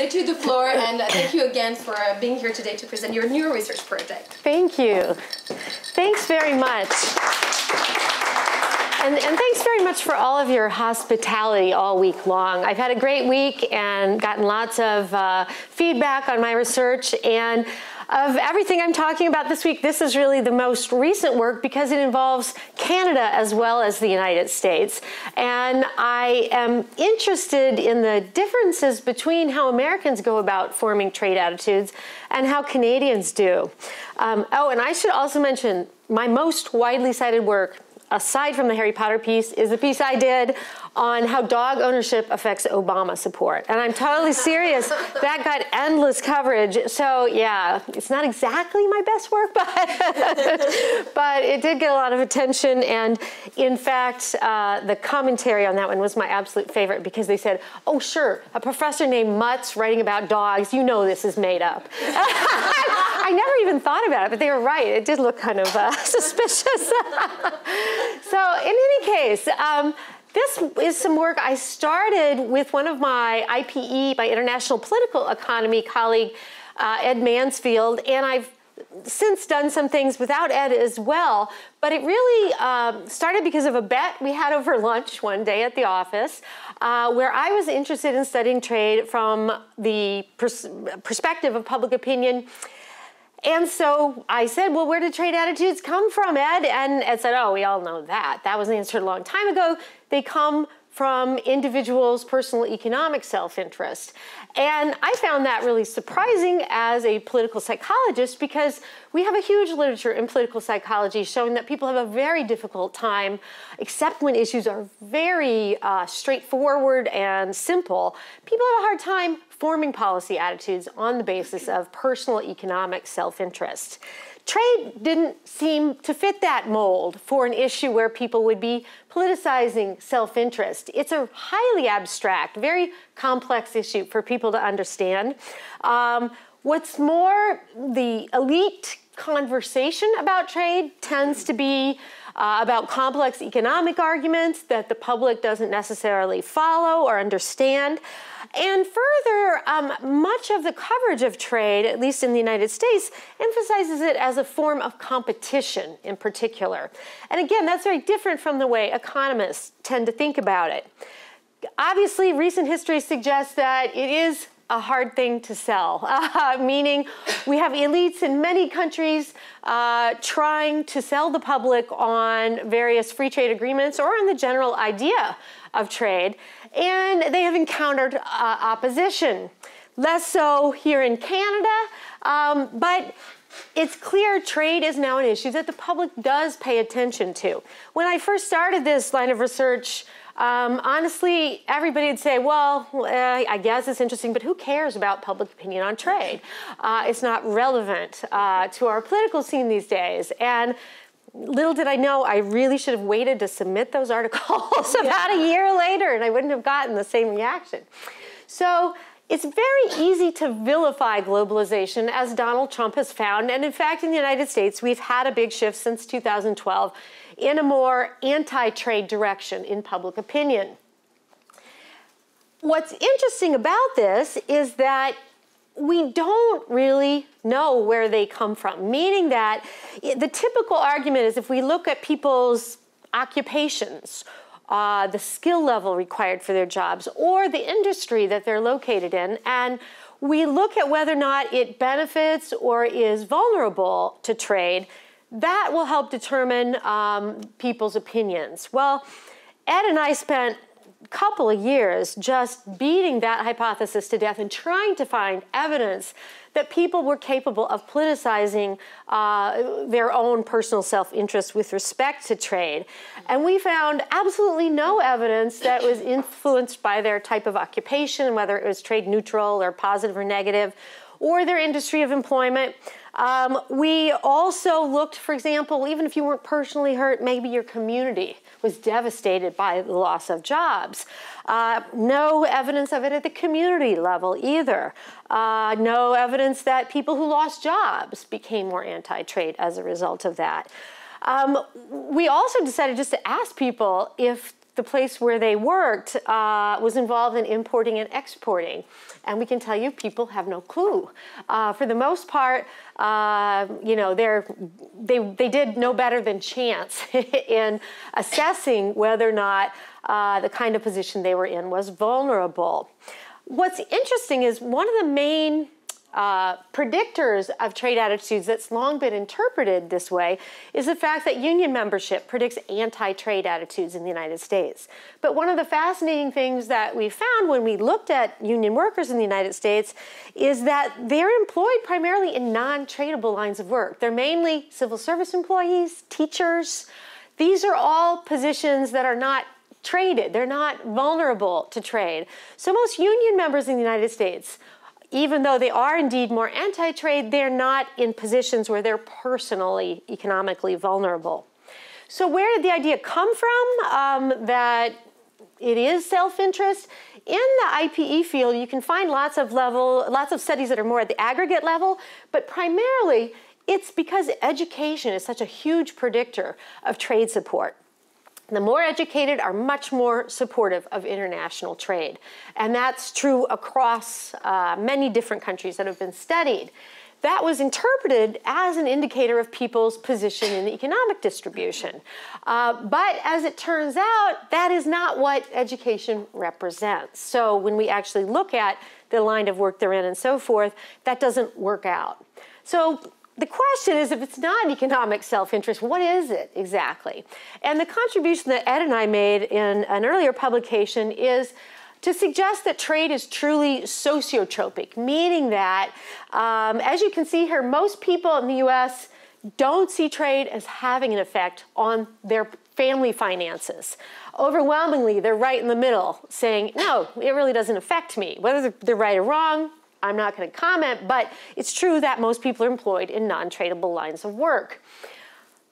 let you the floor, and thank you again for being here today to present your new research project. Thank you. Thanks very much. And thanks very much for all of your hospitality all week long. I've had a great week and gotten lots of feedback on my research. And of everything I'm talking about this week, this is really the most recent work because it involves Canada as well as the United States. And I am interested in the differences between how Americans go about forming trade attitudes and how Canadians do. Oh, and I should also mention my most widely cited work, aside from the Harry Potter piece, is the piece I did on how dog ownership affects Obama support. And I'm totally serious. That got endless coverage. So yeah, it's not exactly my best work, but, but it did get a lot of attention. And in fact, the commentary on that one was my absolute favorite because they said, oh sure, a professor named Mutz writing about dogs, you know this is made up. I never even thought about it, but they were right. It did look kind of suspicious. So in any case, this is some work I started with one of my IPE, my International Political Economy colleague, Ed Mansfield, and I've since done some things without Ed as well, but it really started because of a bet we had over lunch one day at the office where I was interested in studying trade from the perspective of public opinion. And so I said, well, where do trade attitudes come from, Ed? And Ed said, oh, we all know that. That was answered a long time ago. They come from individuals' personal economic self-interest. And I found that really surprising as a political psychologist because we have a huge literature in political psychology showing that people have a very difficult time, except when issues are very straightforward and simple. People have a hard time forming policy attitudes on the basis of personal economic self-interest. Trade didn't seem to fit that mold for an issue where people would be politicizing self-interest. It's a highly abstract, very complex issue for people to understand. What's more, the elite conversation about trade tends to be about complex economic arguments that the public doesn't necessarily follow or understand. And further, much of the coverage of trade, at least in the United States, emphasizes it as a form of competition in particular. And again, that's very different from the way economists tend to think about it. Obviously, recent history suggests that it is a hard thing to sell, meaning we have elites in many countries trying to sell the public on various free trade agreements or on the general idea of trade, and they have encountered opposition. Less so here in Canada, but it's clear trade is now an issue that the public does pay attention to. When I first started this line of research, honestly, everybody would say, well, I guess it's interesting, but who cares about public opinion on trade? It's not relevant to our political scene these days. And little did I know, I really should have waited to submit those articles about a year later, and I wouldn't have gotten the same reaction. So it's very easy to vilify globalization, as Donald Trump has found. And in fact, in the United States, we've had a big shift since 2012. In a more anti-trade direction in public opinion. What's interesting about this is that we don't really know where they come from, meaning that the typical argument is if we look at people's occupations, the skill level required for their jobs, or the industry that they're located in, and we look at whether or not it benefits or is vulnerable to trade, that will help determine people's opinions. Well, Ed and I spent a couple of years just beating that hypothesis to death and trying to find evidence that people were capable of politicizing their own personal self-interest with respect to trade. And we found absolutely no evidence that it was influenced by their type of occupation, whether it was trade neutral or positive or negative, or their industry of employment. We also looked, for example, even if you weren't personally hurt, maybe your community was devastated by the loss of jobs. No evidence of it at the community level either. No evidence that people who lost jobs became more anti-trade as a result of that. We also decided just to ask people if the place where they worked was involved in importing and exporting. And we can tell you, people have no clue. For the most part, you know, they did no better than chance in assessing whether or not the kind of position they were in was vulnerable. What's interesting is one of the main predictors of trade attitudes that's long been interpreted this way is the fact that union membership predicts anti-trade attitudes in the United States. But one of the fascinating things that we found when we looked at union workers in the United States is that they're employed primarily in non-tradable lines of work. They're mainly civil service employees, teachers. These are all positions that are not traded. They're not vulnerable to trade. So most union members in the United States, even though they are indeed more anti-trade, they're not in positions where they're personally economically vulnerable. So where did the idea come from that it is self-interest? In the IPE field, you can find lots of studies that are more at the aggregate level, but primarily it's because education is such a huge predictor of trade support. The more educated are much more supportive of international trade. And that's true across many different countries that have been studied. That was interpreted as an indicator of people's position in the economic distribution. But as it turns out, that is not what education represents. So when we actually look at the line of work they're in and so forth, that doesn't work out. So the question is, if it's not economic self-interest, what is it exactly? And the contribution that Ed and I made in an earlier publication is to suggest that trade is truly sociotropic, meaning that, as you can see here, most people in the U.S. don't see trade as having an effect on their family finances. Overwhelmingly, they're right in the middle, saying, no, it really doesn't affect me. Whether they're right or wrong, I'm not going to comment, but it's true that most people are employed in non-tradable lines of work.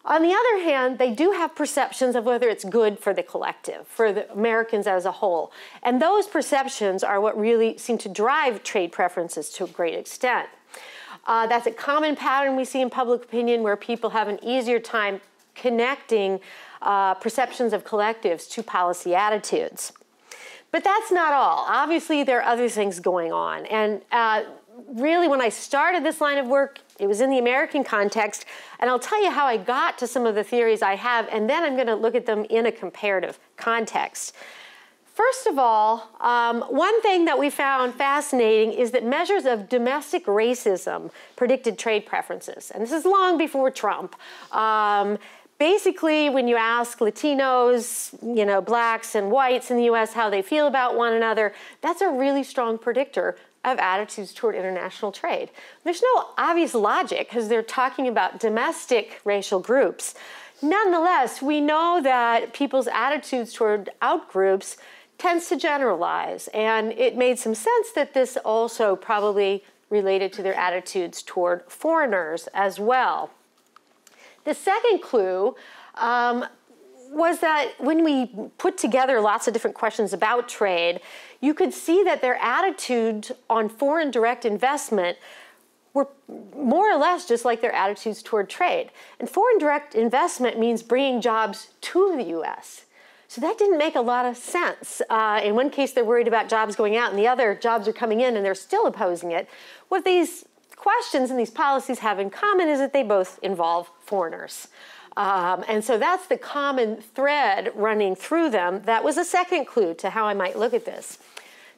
On the other hand, they do have perceptions of whether it's good for the collective, for the Americans as a whole. And those perceptions are what really seem to drive trade preferences to a great extent. That's a common pattern we see in public opinion, where people have an easier time connecting perceptions of collectives to policy attitudes. But that's not all. Obviously, there are other things going on. And really, when I started this line of work, it was in the American context. And I'll tell you how I got to some of the theories I have, and then I'm going to look at them in a comparative context. First of all, one thing that we found fascinating is that measures of domestic racism predicted trade preferences. And this is long before Trump. Basically, when you ask Latinos, you know, blacks and whites in the U.S. how they feel about one another, that's a really strong predictor of attitudes toward international trade. There's no obvious logic because they're talking about domestic racial groups. Nonetheless, we know that people's attitudes toward outgroups tends to generalize, and it made some sense that this also probably related to their attitudes toward foreigners as well. The second clue was that when we put together lots of different questions about trade, you could see that their attitudes on foreign direct investment were more or less just like their attitudes toward trade. And foreign direct investment means bringing jobs to the U.S. So that didn't make a lot of sense. In one case, they're worried about jobs going out, and the other, jobs are coming in, and they're still opposing it. What these questions and these policies have in common is that they both involve foreigners. And so that's the common thread running through them. That was a second clue to how I might look at this.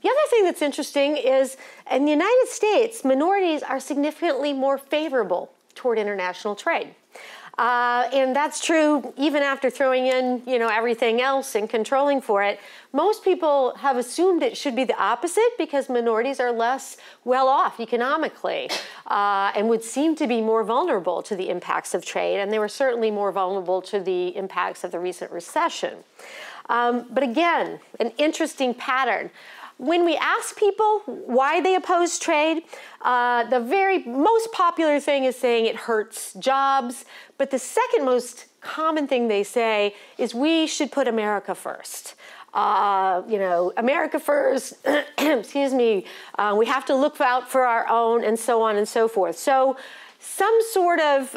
The other thing that's interesting is in the United States, minorities are significantly more favorable toward international trade. And that's true even after throwing in, you know, everything else and controlling for it. Most people have assumed it should be the opposite because minorities are less well off economically and would seem to be more vulnerable to the impacts of trade. And they were certainly more vulnerable to the impacts of the recent recession. But again, an interesting pattern. When we ask people why they oppose trade, the very most popular thing is saying it hurts jobs. But the second most common thing they say is we should put America first. You know, America first, excuse me, we have to look out for our own, and so on and so forth. So Some sort of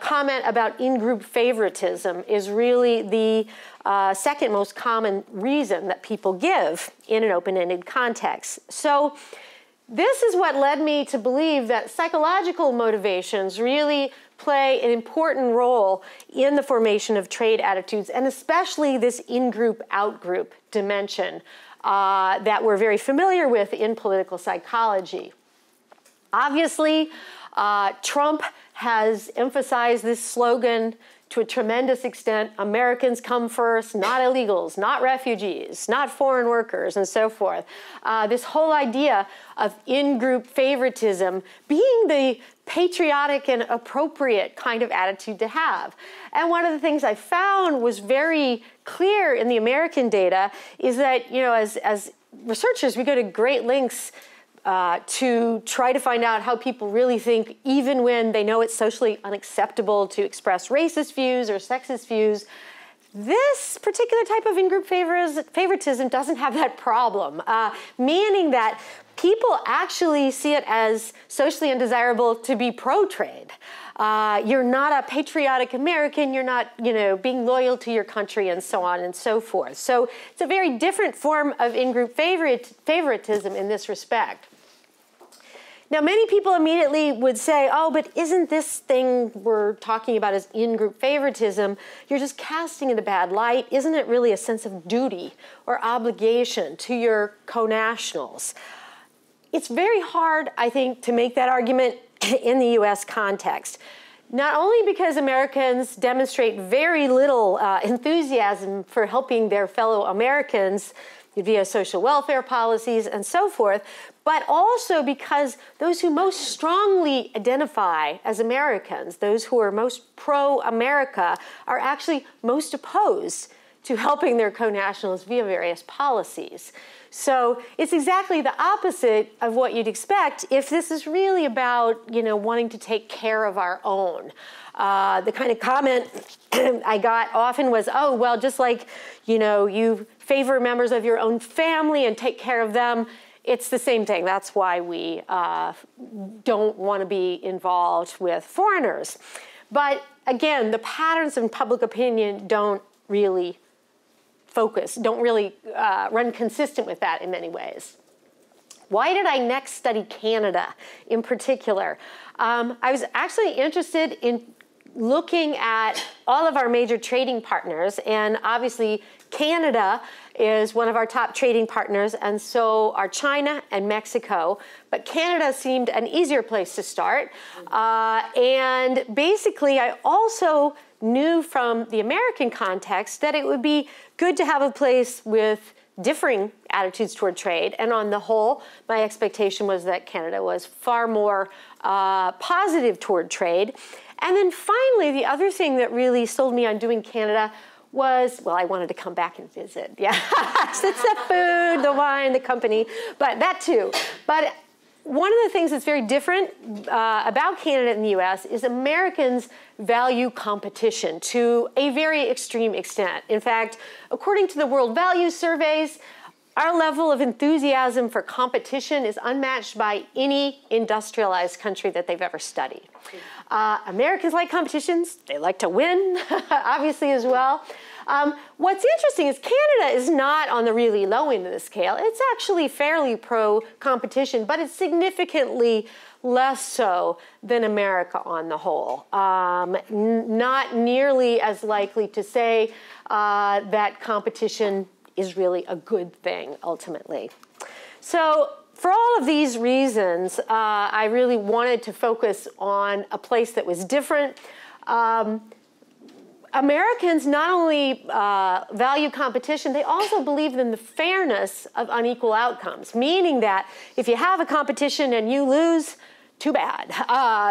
comment about in-group favoritism is really the second most common reason that people give in an open-ended context. So this is what led me to believe that psychological motivations really play an important role in the formation of trade attitudes, and especially this in-group, out-group dimension that we're very familiar with in political psychology. Obviously, Trump has emphasized this slogan to a tremendous extent: Americans come first, not illegals, not refugees, not foreign workers, and so forth. This whole idea of in-group favoritism being the patriotic and appropriate kind of attitude to have. And one of the things I found was very clear in the American data is that, you know, as researchers, we go to great lengths to try to find out how people really think, even when they know it's socially unacceptable to express racist views or sexist views. This particular type of in-group favoritism doesn't have that problem, meaning that people actually see it as socially undesirable to be pro-trade. You're not a patriotic American, you're not, you know, being loyal to your country, and so on and so forth. So it's a very different form of in-group favoritism in this respect. Now, many people immediately would say, oh, but isn't this thing we're talking about as in-group favoritism, you're just casting it a bad light? Isn't it really a sense of duty or obligation to your co-nationals? It's very hard, I think, to make that argument in the US context. Not only because Americans demonstrate very little enthusiasm for helping their fellow Americans via social welfare policies and so forth, but also because those who most strongly identify as Americans, those who are most pro-America, are actually most opposed to helping their co-nationals via various policies. So it's exactly the opposite of what you'd expect if this is really about, you know, wanting to take care of our own. The kind of comment I got often was, oh, well, just like, you know, you favor members of your own family and take care of them, it's the same thing. That's why we don't want to be involved with foreigners. But again, the patterns in public opinion don't really focus, don't really run consistent with that in many ways. Why did I next study Canada in particular? I was actually interested in looking at all of our major trading partners, and obviously Canada is one of our top trading partners, and so are China and Mexico, but Canada seemed an easier place to start. And basically I also knew from the American context that it would be good to have a place with differing attitudes toward trade, and on the whole, my expectation was that Canada was far more positive toward trade. And then finally, the other thing that really sold me on doing Canada was, well, I wanted to come back and visit. Yeah, it's the food, the wine, the company, but that too. But one of the things that's very different about Canada and the US is Americans value competition to a very extreme extent. In fact, according to the World Values Surveys, our level of enthusiasm for competition is unmatched by any industrialized country that they've ever studied. Americans like competitions, they like to win, obviously, as well. What's interesting is Canada is not on the really low end of the scale. It's actually fairly pro-competition, but it's significantly less so than America on the whole. Not nearly as likely to say that competition is really a good thing, ultimately. So for all of these reasons, I really wanted to focus on a place that was different. Americans not only value competition, they also believe in the fairness of unequal outcomes, meaning that if you have a competition and you lose, too bad.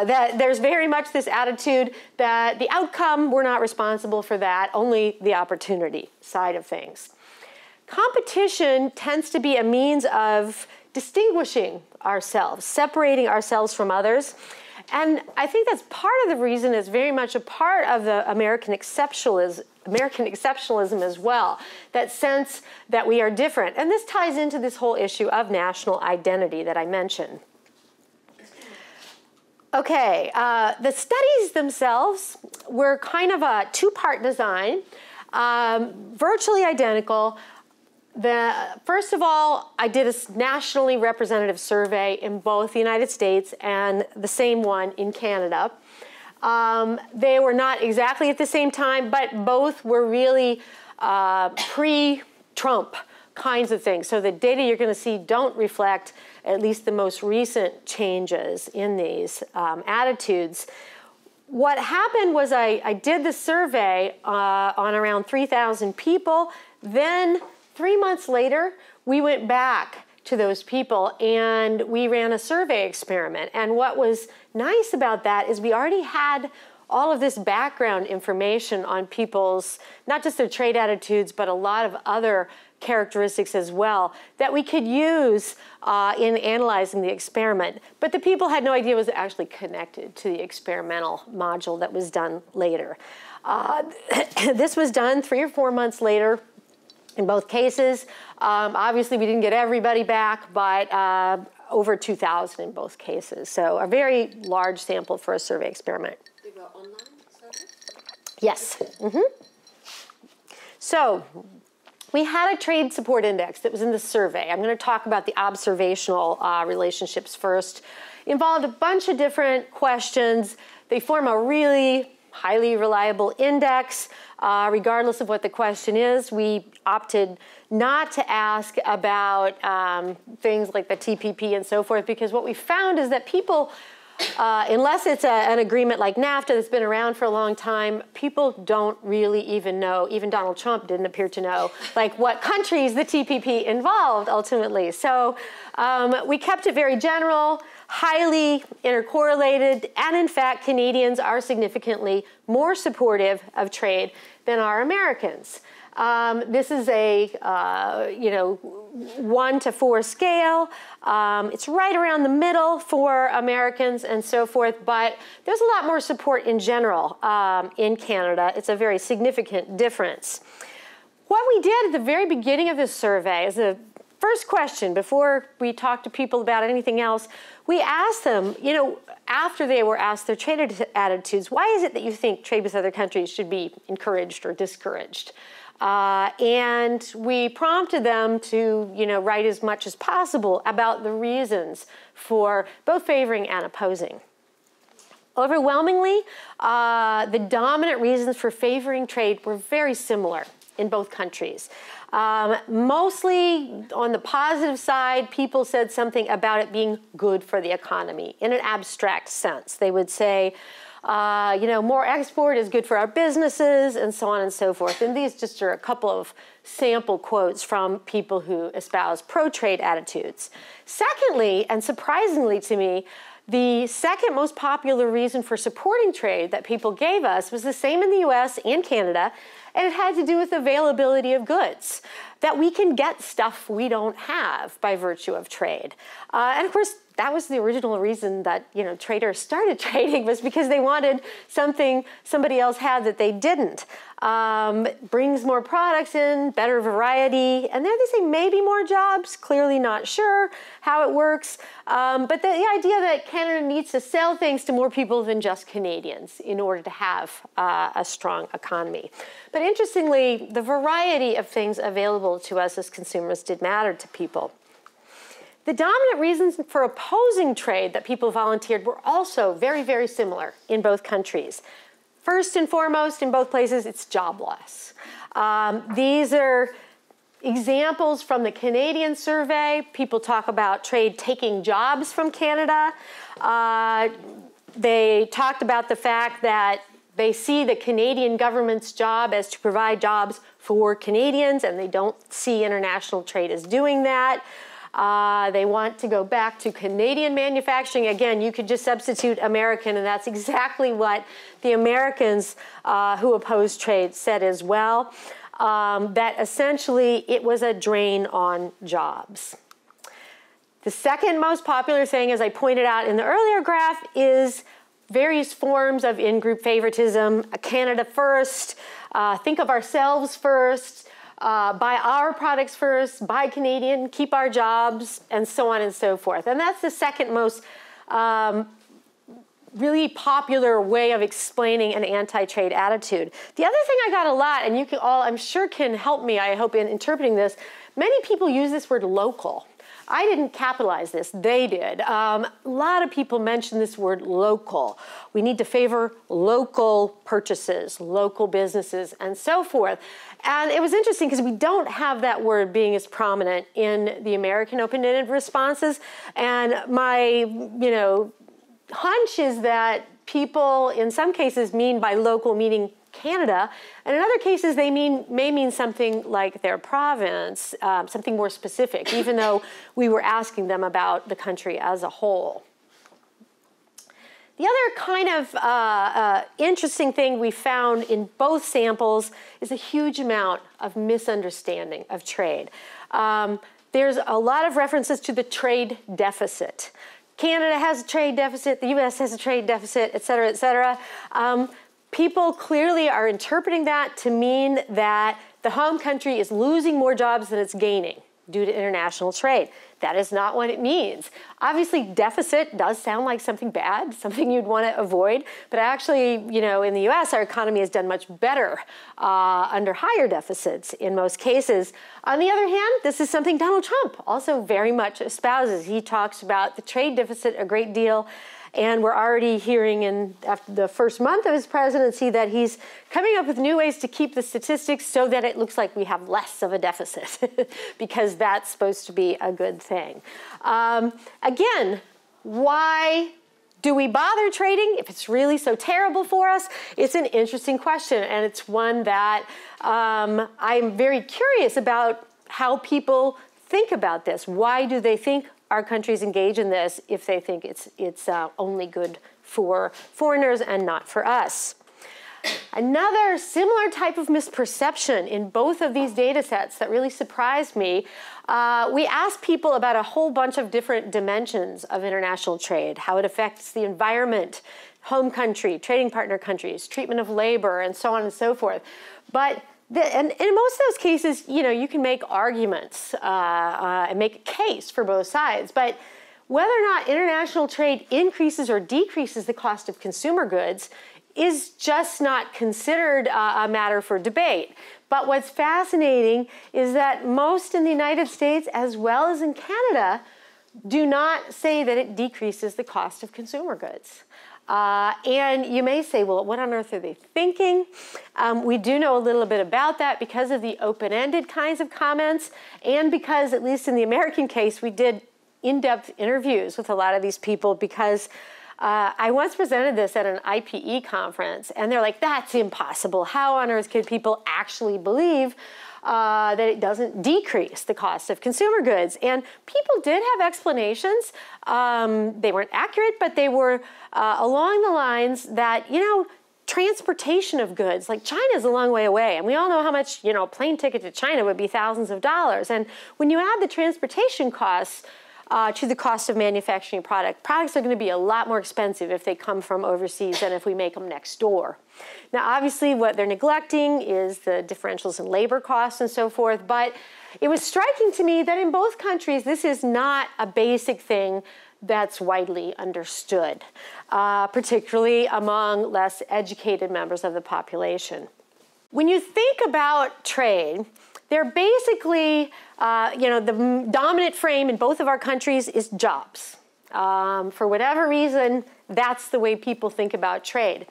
That there's very much this attitude that the outcome, we're not responsible for that, only the opportunity side of things. Competition tends to be a means of distinguishing ourselves, separating ourselves from others. And I think that's part of the reason it's very much a part of the American exceptionalism as well, that sense that we are different. And this ties into this whole issue of national identity that I mentioned. Okay, the studies themselves were kind of a two-part design, virtually identical. First of all, I did a nationally representative survey in both the United States and the same one in Canada. They were not exactly at the same time, but both were really pre-Trump kinds of things. So the data you're going to see don't reflect at least the most recent changes in these attitudes. What happened was I did the survey on around 3,000 people. Then 3 months later, we went back to those people and we ran a survey experiment. And what was nice about that is we already had all of this background information on people's, not just their trade attitudes, but a lot of other characteristics as well that we could use in analyzing the experiment. But the people had no idea it was actually connected to the experimental module that was done later. This was done 3 or 4 months later. In both cases, obviously we didn't get everybody back, but over 2,000 in both cases. So a very large sample for a survey experiment. They were online surveys? Yes. Mm-hmm. So we had a trade support index that was in the survey. I'm going to talk about the observational relationships first. Involved a bunch of different questions. They form a really highly reliable index. Regardless of what the question is, we opted not to ask about things like the TPP and so forth, because what we found is that people, unless it's an agreement like NAFTA that's been around for a long time, people don't really even know, even Donald Trump didn't appear to know, like what countries the TPP involved ultimately. So we kept it very general, highly intercorrelated, and in fact, Canadians are significantly more supportive of trade than are Americans. This is a 1 to 4 scale. It's right around the middle for Americans and so forth, but there's a lot more support in general in Canada. It's a very significant difference. What we did at the very beginning of this survey is a first question, before we talked to people about anything else, we asked them, you know, after they were asked their trade attitudes, why is it that you think trade with other countries should be encouraged or discouraged? And we prompted them to, you know, write as much as possible about the reasons for both favoring and opposing. Overwhelmingly, the dominant reasons for favoring trade were very similar in both countries. Mostly on the positive side, people said something about it being good for the economy in an abstract sense. They would say, you know, more export is good for our businesses, and so on and so forth. And these just are a couple of sample quotes from people who espouse pro-trade attitudes. Secondly, and surprisingly to me, the second most popular reason for supporting trade that people gave us was the same in the US and Canada, and it had to do with availability of goods, that we can get stuff we don't have by virtue of trade. And of course, that was the original reason that, you know, traders started trading, was because they wanted something somebody else had that they didn't. It brings more products in, better variety, and there they say maybe more jobs, clearly not sure how it works. But the idea that Canada needs to sell things to more people than just Canadians in order to have a strong economy. But interestingly, the variety of things available to us as consumers did matter to people. The dominant reasons for opposing trade that people volunteered were also very, very similar in both countries. First and foremost, in both places, it's job loss. These are examples from the Canadian survey. People talk about trade taking jobs from Canada. They talked about the fact that they see the Canadian government's job as to provide jobs for Canadians, and they don't see international trade as doing that. They want to go back to Canadian manufacturing. Again, you could just substitute American, and that's exactly what the Americans who opposed trade said as well, that essentially it was a drain on jobs. The second most popular thing, as I pointed out in the earlier graph, is various forms of in-group favoritism. Canada first, think of ourselves first, buy our products first, buy Canadian, keep our jobs, and so on and so forth. And that's the second most really popular way of explaining an anti-trade attitude. The other thing I got a lot, and you can all, I'm sure, can help me, I hope, in interpreting this, many people use this word local. I didn't capitalize this, they did. A lot of people mention this word local. We need to favor local purchases, local businesses, and so forth. And it was interesting because we don't have that word being as prominent in the American open-ended responses. And my, hunch is that people in some cases mean by local meaning Canada, and in other cases they may mean something like their province, something more specific, even though we were asking them about the country as a whole. The other kind of interesting thing we found in both samples is a huge amount of misunderstanding of trade. There's a lot of references to the trade deficit. Canada has a trade deficit, the US has a trade deficit, et cetera, et cetera. People clearly are interpreting that to mean that the home country is losing more jobs than it's gaining due to international trade. That is not what it means. Obviously, deficit does sound like something bad, something you'd want to avoid, but actually, in the US, our economy has done much better under higher deficits in most cases. On the other hand, this is something Donald Trump also very much espouses. He talks about the trade deficit a great deal, and we're already hearing in after the first month of his presidency that he's coming up with new ways to keep the statistics so that it looks like we have less of a deficit, because that's supposed to be a good thing. Again, why do we bother trading if it's really so terrible for us? It's an interesting question, and it's one that I'm very curious about how people think about this. Why do they think our countries engage in this if they think it's only good for foreigners and not for us? Another similar type of misperception in both of these data sets that really surprised me, we asked people about a whole bunch of different dimensions of international trade, how it affects the environment, home country, trading partner countries, treatment of labor, and so on and so forth. But and in most of those cases, you can make arguments and make a case for both sides. But whether or not international trade increases or decreases the cost of consumer goods is just not considered a matter for debate. But what's fascinating is that most in the United States, as well as in Canada, do not say that it decreases the cost of consumer goods. And you may say, well, what on earth are they thinking? We do know a little bit about that because of the open-ended kinds of comments, and because, at least in the American case, we did in-depth interviews with a lot of these people, because I once presented this at an IPE conference, and they're like, that's impossible. How on earth could people actually believe that it doesn't decrease the cost of consumer goods? And people did have explanations. They weren't accurate, but they were along the lines that, transportation of goods, like China's a long way away, and we all know how much, a plane ticket to China would be thousands of dollars. And when you add the transportation costs to the cost of manufacturing products are going to be a lot more expensive if they come from overseas than if we make them next door. Now, obviously, what they're neglecting is the differentials in labor costs and so forth, but it was striking to me that in both countries, this is not a basic thing that's widely understood, particularly among less educated members of the population. When you think about trade, they're basically, the dominant frame in both of our countries is jobs. For whatever reason, that's the way people think about trade.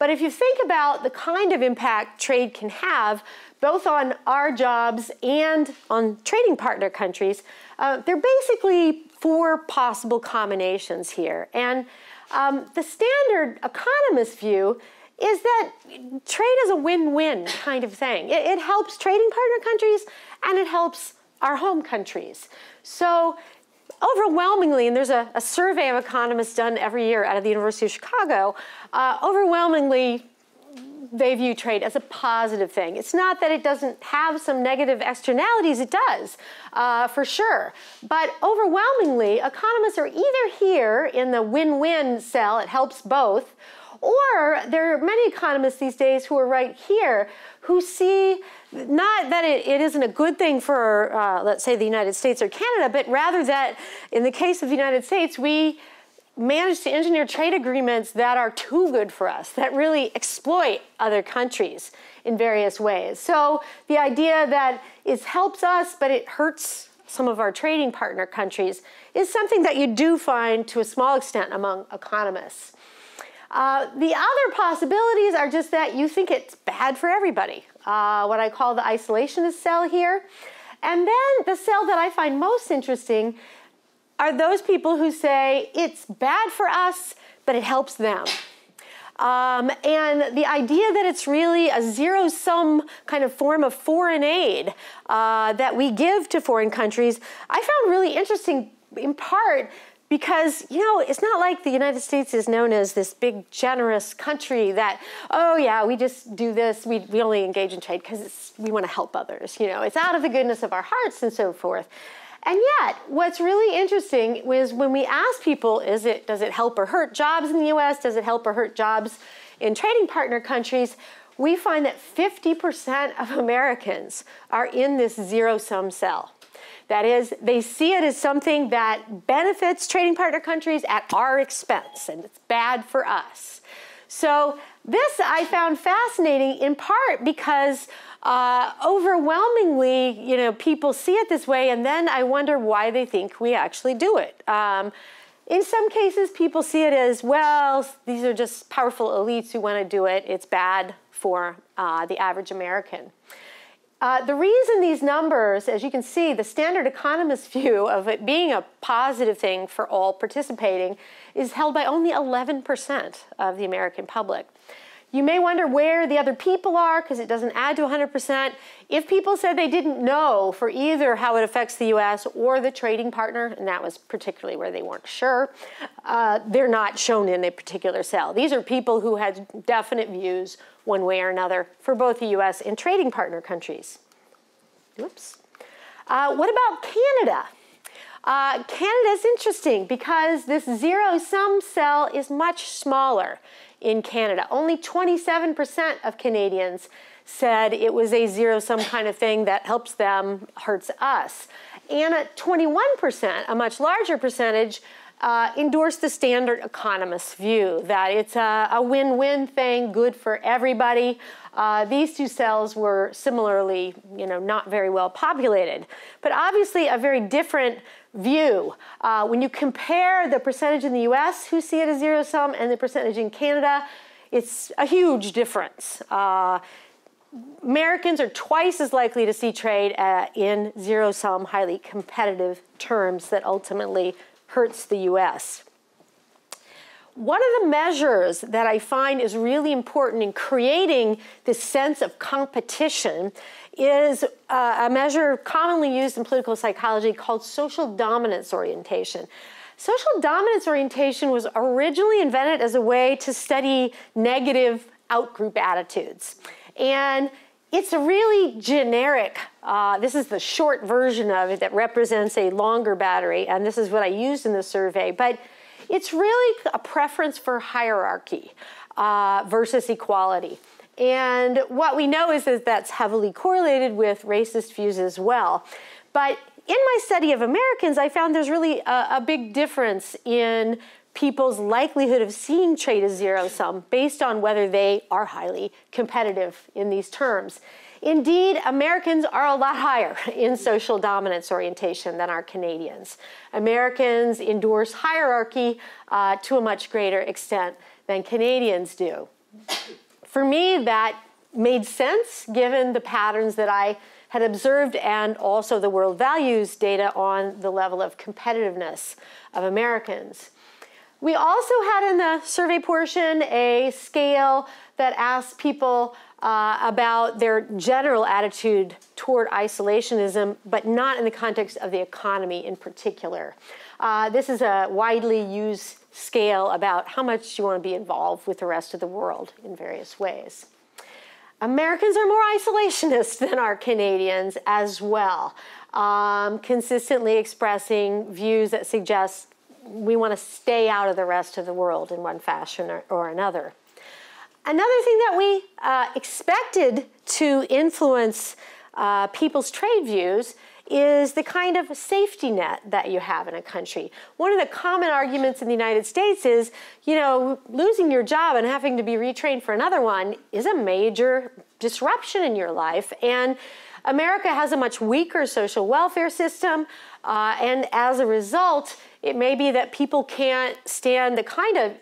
But if you think about the kind of impact trade can have, both on our jobs and on trading partner countries, there are basically four possible combinations here. And the standard economist view is that trade is a win-win kind of thing. It helps trading partner countries, and it helps our home countries. So overwhelmingly, and there's a survey of economists done every year out of the University of Chicago, overwhelmingly they view trade as a positive thing. It's not that it doesn't have some negative externalities, it does, for sure. But overwhelmingly, economists are either here in the win-win cell, it helps both, or there are many economists these days who are right here who see not that it isn't a good thing for, let's say, the United States or Canada, but rather that in the case of the United States, we manage to engineer trade agreements that are too good for us, that really exploit other countries in various ways. So the idea that it helps us, but it hurts some of our trading partner countries is something that you do find to a small extent among economists. The other possibilities are just that you think it's bad for everybody, what I call the isolationist cell here. And then the cell that I find most interesting are those people who say it's bad for us, but it helps them. And the idea that it's really a zero-sum kind of form of foreign aid that we give to foreign countries, I found really interesting in part because, you know, it's not like the United States is known as this big, generous country that, oh, yeah, we just do this, we only engage in trade because we want to help others. You know, it's out of the goodness of our hearts and so forth. And yet, what's really interesting is when we ask people, does it help or hurt jobs in the US? Does it help or hurt jobs in trading partner countries? We find that 50% of Americans are in this zero-sum cell. That is, they see it as something that benefits trading partner countries at our expense, and it's bad for us. So this I found fascinating in part because overwhelmingly, you know, people see it this way, and then I wonder why they think we actually do it. In some cases, people see it as, well, these are just powerful elites who want to do it. It's bad for the average American. The reason these numbers, as you can see, the standard economist view of it being a positive thing for all participating is held by only 11% of the American public. You may wonder where the other people are because it doesn't add to 100%. If people said they didn't know for either how it affects the US or the trading partner, and that was particularly where they weren't sure, they're not shown in a particular cell. These are people who had definite views one way or another for both the US and trading partner countries. Oops. What about Canada? Canada's interesting because this zero-sum cell is much smaller in Canada. Only 27% of Canadians said it was a zero-sum kind of thing that helps them, hurts us. And at 21%, a much larger percentage, endorsed the standard economist view that it's a win-win thing, good for everybody. These two cells were similarly, you know, not very well populated. But obviously a very different view. When you compare the percentage in the US who see it as zero-sum and the percentage in Canada, it's a huge difference. Americans are twice as likely to see trade in zero-sum, highly competitive terms that ultimately hurts the US. One of the measures that I find is really important in creating this sense of competition is a measure commonly used in political psychology called social dominance orientation. Social dominance orientation was originally invented as a way to study negative outgroup attitudes. And it's a really generic, this is the short version of it that represents a longer battery, and this is what I used in the survey, but it's really a preference for hierarchy versus equality. And what we know is that that's heavily correlated with racist views as well. But in my study of Americans, I found there's really a big difference in people's likelihood of seeing trade as zero-sum based on whether they are highly competitive in these terms. Indeed, Americans are a lot higher in social dominance orientation than are Canadians. Americans endorse hierarchy to a much greater extent than Canadians do. For me, that made sense given the patterns that I had observed and also the World Values data on the level of competitiveness of Americans. We also had in the survey portion a scale that asked people about their general attitude toward isolationism, but not in the context of the economy in particular. This is a widely used scale about how much you want to be involved with the rest of the world in various ways. Americans are more isolationist than are Canadians as well, consistently expressing views that suggest we want to stay out of the rest of the world in one fashion or another. Another thing that we expected to influence people's trade views is the kind of safety net that you have in a country. One of the common arguments in the United States is, you know, losing your job and having to be retrained for another one is a major disruption in your life. And America has a much weaker social welfare system, and as a result, it may be that people can't stand the kind of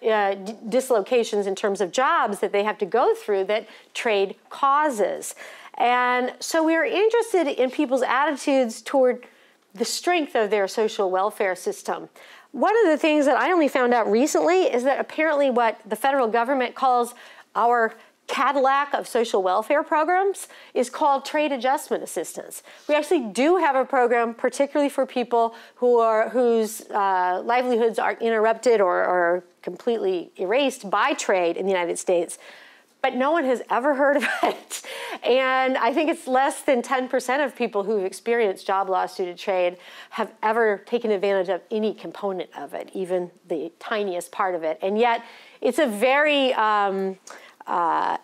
dislocations in terms of jobs that they have to go through that trade causes. And so we are interested in people's attitudes toward the strength of their social welfare system. One of the things that I only found out recently is that apparently what the federal government calls our Cadillac of social welfare programs is called Trade Adjustment Assistance. We actually do have a program, particularly for people who are, whose livelihoods are interrupted or completely erased by trade in the United States, but no one has ever heard of it. And I think it's less than 10% of people who've experienced job loss due to trade have ever taken advantage of any component of it, even the tiniest part of it. And yet, it's a very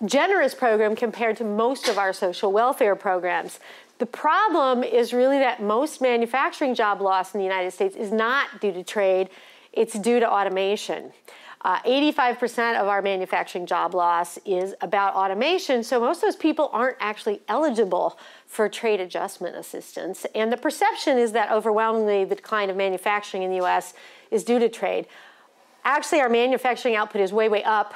generous program compared to most of our social welfare programs. The problem is really that most manufacturing job loss in the United States is not due to trade, it's due to automation. 85% of our manufacturing job loss is about automation, so most of those people aren't actually eligible for trade adjustment assistance. And the perception is that overwhelmingly the decline of manufacturing in the US is due to trade. Actually, our manufacturing output is way, way up,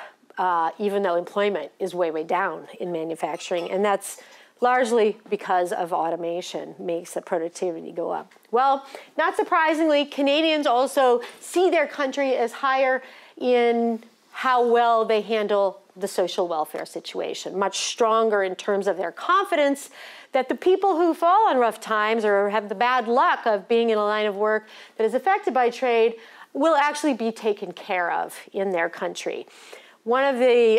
even though employment is way, way down in manufacturing. And that's largely because of automation makes the productivity go up. Well, not surprisingly, Canadians also see their country as higher in how well they handle the social welfare situation, much stronger in terms of their confidence that the people who fall on rough times or have the bad luck of being in a line of work that is affected by trade will actually be taken care of in their country. One of the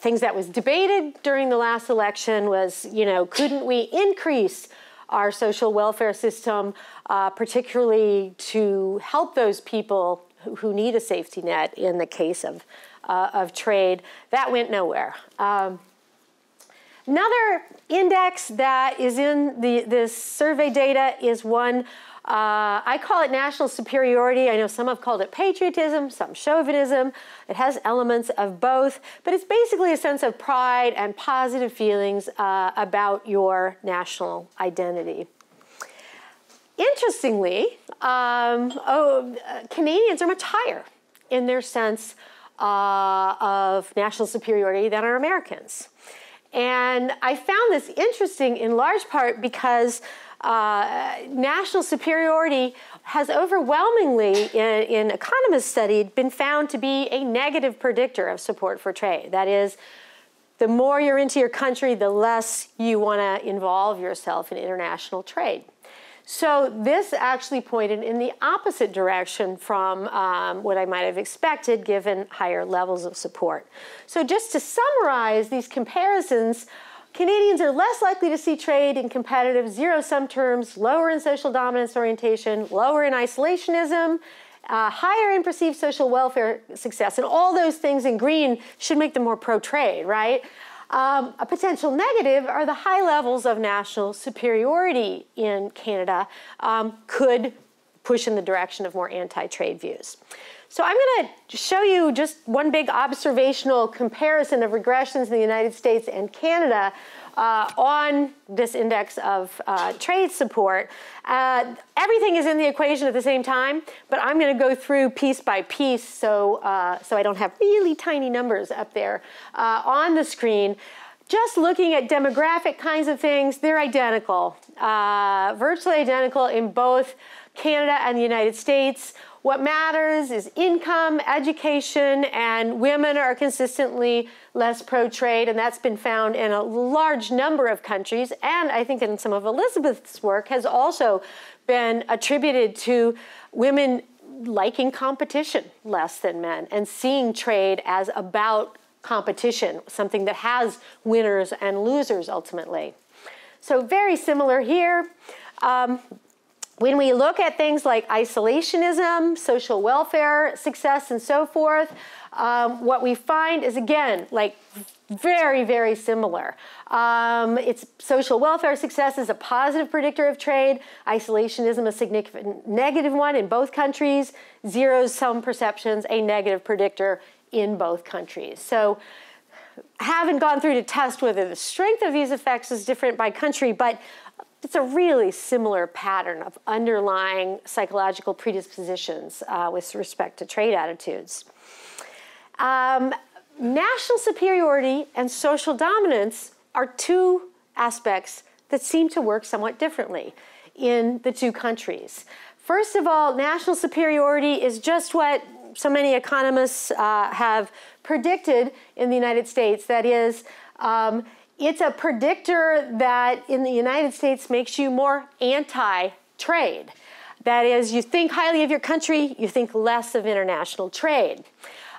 things that was debated during the last election was, you know, couldn't we increase our social welfare system, particularly to help those people who need a safety net in the case of trade? That went nowhere. Another index that is in this survey data is one I call it national superiority. I know some have called it patriotism, some chauvinism. It has elements of both, but it's basically a sense of pride and positive feelings about your national identity. Interestingly, Canadians are much higher in their sense of national superiority than are Americans. And I found this interesting in large part because national superiority has overwhelmingly, in economists studied, been found to be a negative predictor of support for trade. That is, the more you're into your country, the less you want to involve yourself in international trade. So this actually pointed in the opposite direction from what I might have expected given higher levels of support. So just to summarize these comparisons, Canadians are less likely to see trade in competitive zero-sum terms, lower in social dominance orientation, lower in isolationism, higher in perceived social welfare success. And all those things in green should make them more pro-trade, right? A potential negative are the high levels of national superiority in Canada could push in the direction of more anti-trade views. So I'm going to show you just one big observational comparison of regressions in the United States and Canada on this index of trade support. Everything is in the equation at the same time, but I'm going to go through piece by piece so I don't have really tiny numbers up there on the screen. Just looking at demographic kinds of things, they're identical, virtually identical in both Canada and the United States. What matters is income, education, and women are consistently less pro-trade, and that's been found in a large number of countries, and I think in some of Elizabeth's work has also been attributed to women liking competition less than men and seeing trade as about competition, something that has winners and losers ultimately. So very similar here. When we look at things like isolationism, social welfare success, and so forth, what we find is, again, like very, very similar. It's social welfare success is a positive predictor of trade, isolationism a significant negative one in both countries, zero-sum perceptions a negative predictor in both countries. So haven't gone through to test whether the strength of these effects is different by country, but it's a really similar pattern of underlying psychological predispositions with respect to trade attitudes. National superiority and social dominance are two aspects that seem to work somewhat differently in the two countries. First of all, national superiority is just what so many economists have predicted in the United States. That is, it's a predictor that in the United States makes you more anti-trade. That is, you think highly of your country, you think less of international trade.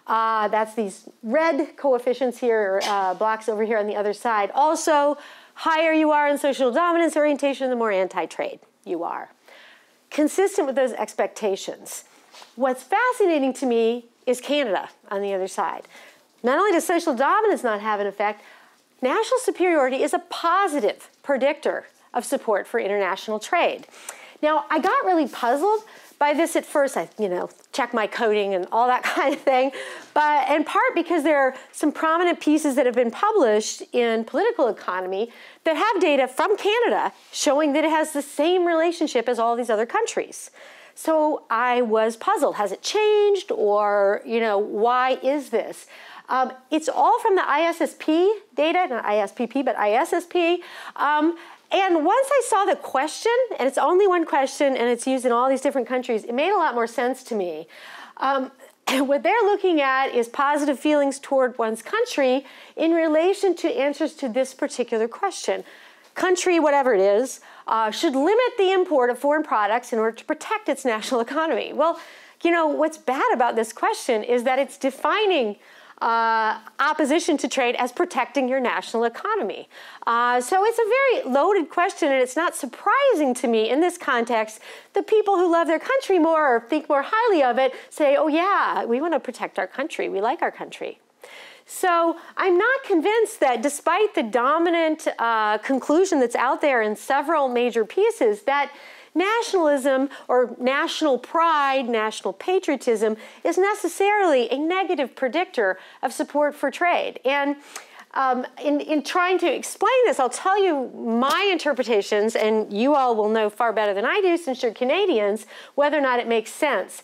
That's these red coefficients here, blocks over here on the other side. Also, higher you are in social dominance orientation, the more anti-trade you are. Consistent with those expectations. What's fascinating to me is Canada on the other side. Not only does social dominance not have an effect, national superiority is a positive predictor of support for international trade. Now, I got really puzzled by this at first. I, checked my coding and all that kind of thing, but in part because there are some prominent pieces that have been published in Political Economy that have data from Canada showing that it has the same relationship as all these other countries. So I was puzzled. Has it changed, or why is this? It's all from the ISSP data, not ISPP, but ISSP. And once I saw the question, and it's only one question, and it's used in all these different countries, it made a lot more sense to me. What they're looking at is positive feelings toward one's country in relation to answers to this particular question. Country, whatever it is, should limit the import of foreign products in order to protect its national economy. Well, what's bad about this question is that it's defining opposition to trade as protecting your national economy. So it's a very loaded question, and it's not surprising to me in this context that people who love their country more or think more highly of it say, oh yeah, we want to protect our country, we like our country. So I'm not convinced that despite the dominant conclusion that's out there in several major pieces, that nationalism or national pride, national patriotism is necessarily a negative predictor of support for trade. And in trying to explain this, I'll tell you my interpretations, and you all will know far better than I do since you're Canadians, whether or not it makes sense.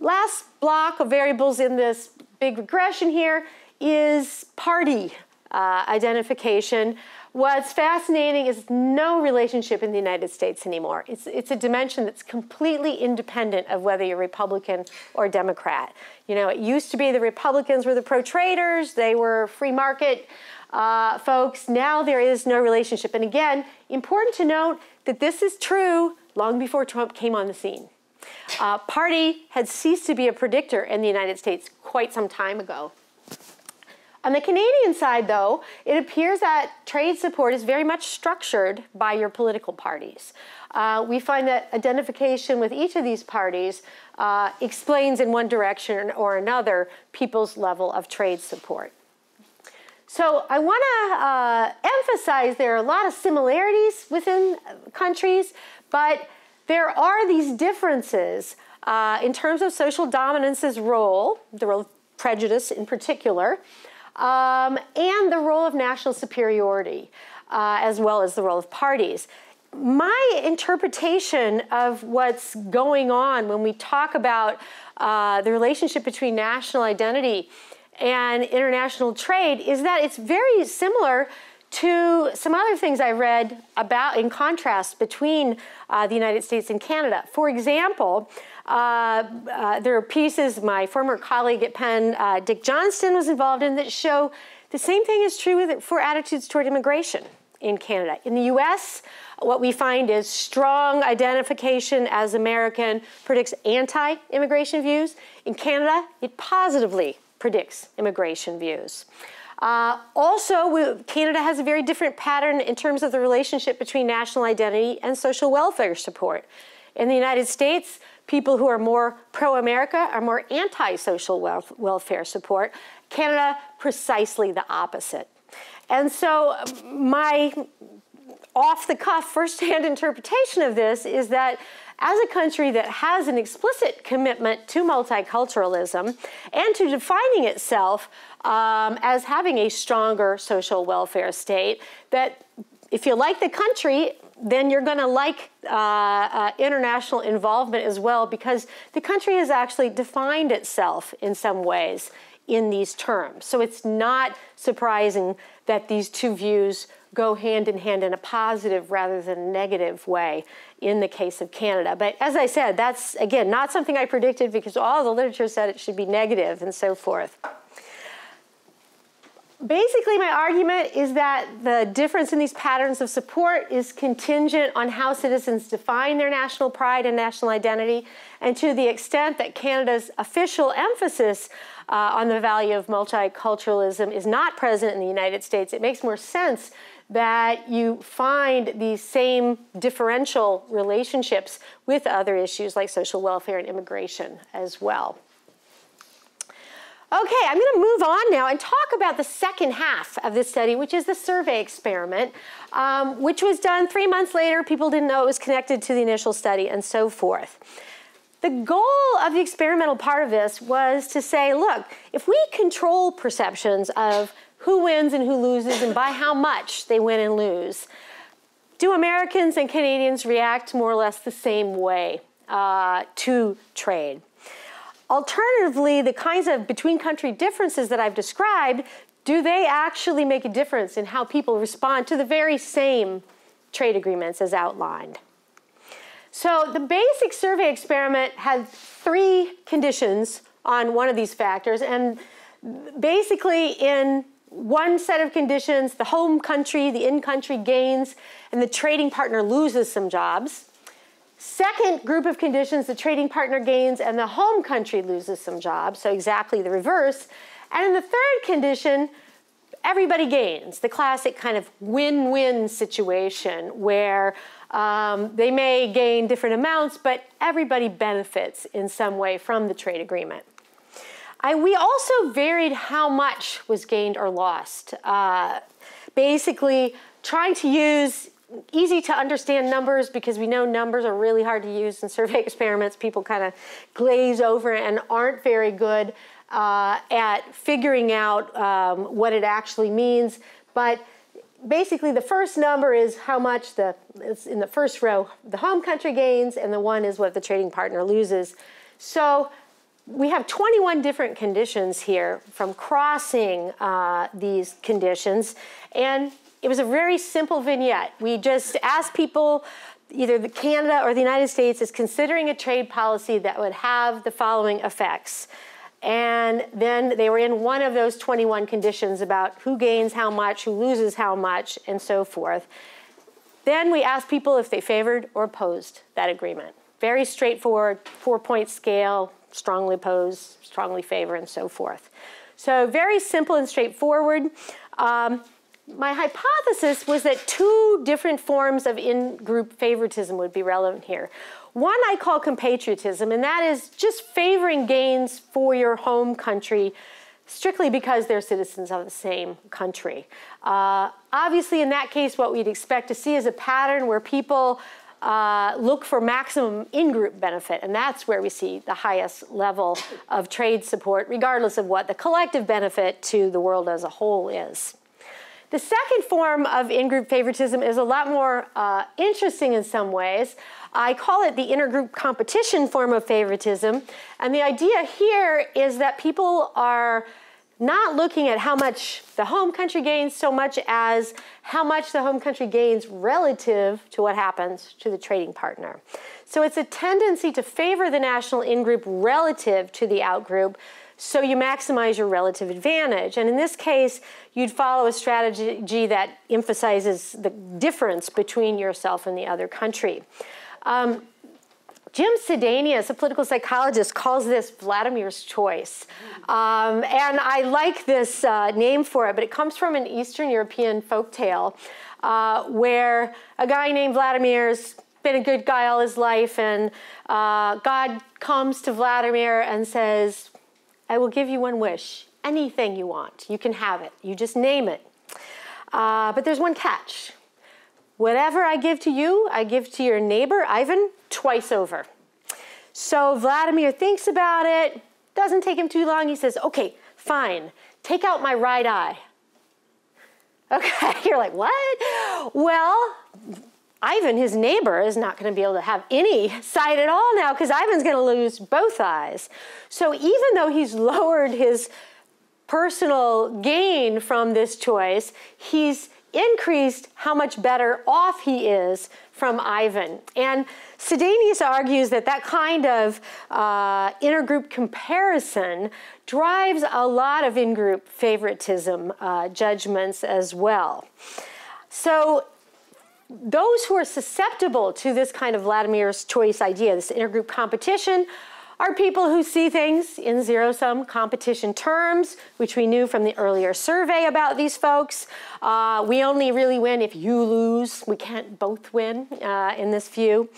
Last block of variables in this big regression here is party identification. What's fascinating is no relationship in the United States anymore. It's a dimension that's completely independent of whether you're Republican or Democrat. It used to be the Republicans were the pro-traders, they were free market folks. Now there is no relationship. And again, important to note that this is true long before Trump came on the scene. Party had ceased to be a predictor in the United States quite some time ago. On the Canadian side, though, it appears that trade support is very much structured by your political parties. We find that identification with each of these parties explains in one direction or another people's level of trade support. So I want to emphasize there are a lot of similarities within countries, but there are these differences in terms of social dominance's role, the role of prejudice in particular, and the role of national superiority, as well as the role of parties. My interpretation of what's going on when we talk about the relationship between national identity and international trade is that it's very similar to some other things I read about in contrast between the United States and Canada. For example, there are pieces my former colleague at Penn, Dick Johnston, was involved in that show the same thing is true for attitudes toward immigration in Canada. In the US, what we find is strong identification as American predicts anti-immigration views. In Canada, it positively predicts immigration views. Also, Canada has a very different pattern in terms of the relationship between national identity and social welfare support. In the United States, people who are more pro-America are more anti-social welfare support. Canada, precisely the opposite. And so my off-the-cuff, first-hand interpretation of this is that as a country that has an explicit commitment to multiculturalism and to defining itself as having a stronger social welfare state, that if you like the country, then you're going to like international involvement as well, because the country has actually defined itself in some ways in these terms. So it's not surprising that these two views go hand in hand in a positive rather than a negative way in the case of Canada. But as I said, that's, again, not something I predicted because all the literature said it should be negative and so forth. Basically, my argument is that the difference in these patterns of support is contingent on how citizens define their national pride and national identity. And to the extent that Canada's official emphasis on the value of multiculturalism is not present in the United States, it makes more sense that you find these same differential relationships with other issues like social welfare and immigration as well. Okay, I'm going to move on now and talk about the second half of this study, which is the survey experiment, which was done 3 months later. People didn't know it was connected to the initial study and so forth. The goal of the experimental part of this was to say, look, if we control perceptions of who wins and who loses and by how much they win and lose, do Americans and Canadians react more or less the same way to trade? Alternatively, the kinds of between-country differences that I've described, do they actually make a difference in how people respond to the very same trade agreements as outlined? So the basic survey experiment had three conditions on one of these factors. And basically, in one set of conditions, the home country, the in-country gains, and the trading partner loses some jobs. Second group of conditions, the trading partner gains and the home country loses some jobs, so exactly the reverse. And in the third condition, everybody gains, the classic kind of win-win situation where they may gain different amounts, but everybody benefits in some way from the trade agreement. We also varied how much was gained or lost, basically trying to use easy to understand numbers, because we know numbers are really hard to use in survey experiments. People kind of glaze over and aren't very good at figuring out what it actually means. But basically, the first number is how much it's in the first row the home country gains, and the one is what the trading partner loses. So we have 21 different conditions here from crossing these conditions. And it was a very simple vignette. We just asked people, either Canada or the United States is considering a trade policy that would have the following effects. And then they were in one of those 21 conditions about who gains how much, who loses how much, and so forth. Then we asked people if they favored or opposed that agreement. Very straightforward, 4-point scale, strongly oppose, strongly favor, and so forth. So very simple and straightforward. My hypothesis was that two different forms of in-group favoritism would be relevant here. One I call compatriotism, and that is just favoring gains for your home country strictly because they're citizens of the same country. Obviously, in that case, what we'd expect to see is a pattern where people look for maximum in-group benefit, and that's where we see the highest level of trade support, regardless of what the collective benefit to the world as a whole is. The second form of in-group favoritism is a lot more interesting in some ways. I call it the intergroup competition form of favoritism. And the idea here is that people are not looking at how much the home country gains so much as how much the home country gains relative to what happens to the trading partner. So it's a tendency to favor the national in-group relative to the out-group, so you maximize your relative advantage. And in this case, you'd follow a strategy that emphasizes the difference between yourself and the other country. Jim Sidanius, a political psychologist, calls this Vladimir's choice. And I like this name for it, but it comes from an Eastern European folktale where a guy named Vladimir's been a good guy all his life, and God comes to Vladimir and says, I will give you one wish, anything you want. You can have it, you just name it. But there's one catch. Whatever I give to you, I give to your neighbor, Ivan, twice over. So Vladimir thinks about it, doesn't take him too long. He says, okay, fine, take out my right eye. Okay, you're like, what? Well, Ivan, his neighbor, is not going to be able to have any sight at all now because Ivan's going to lose both eyes. So even though he's lowered his personal gain from this choice, he's increased how much better off he is from Ivan. And Sidanius argues that that kind of intergroup comparison drives a lot of in-group favoritism judgments as well. So those who are susceptible to this kind of Vladimir's choice idea, this intergroup competition, are people who see things in zero-sum competition terms, which we knew from the earlier survey about these folks. We only really win if you lose. We can't both win in this view.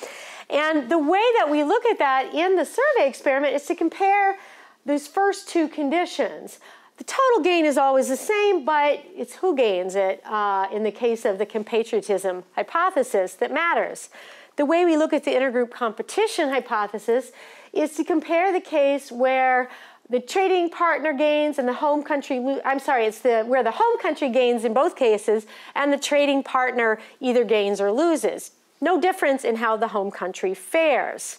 And the way that we look at that in the survey experiment is to compare these first two conditions. The total gain is always the same, but it's who gains it in the case of the compatriotism hypothesis that matters. The way we look at the intergroup competition hypothesis is to compare the case where the trading partner gains and the home country, where the home country gains in both cases and the trading partner either gains or loses. No difference in how the home country fares.